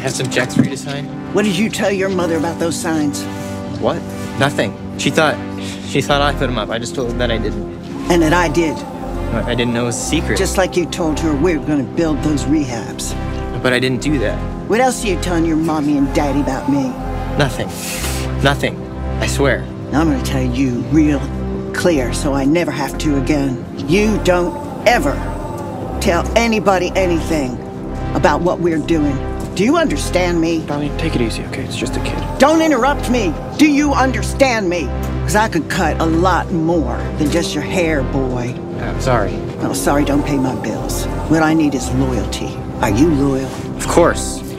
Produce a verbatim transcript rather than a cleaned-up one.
have some checks for you to sign? What did you tell your mother about those signs? What? Nothing. She thought, she thought I put them up. I just told her that I didn't. And that I did. I didn't know it was a secret. Just like you told her we were going to build those rehabs. But I didn't do that. What else are you telling your mommy and daddy about me? Nothing. Nothing. I swear. Now I'm going to tell you real clear so I never have to again. You don't ever tell anybody anything about what we're doing. Do you understand me? Darling, take it easy, okay? It's just a kid. Don't interrupt me. Do you understand me? Because I could cut a lot more than just your hair, boy. I'm sorry. No, sorry don't pay my bills. What I need is loyalty. Are you loyal? Of course.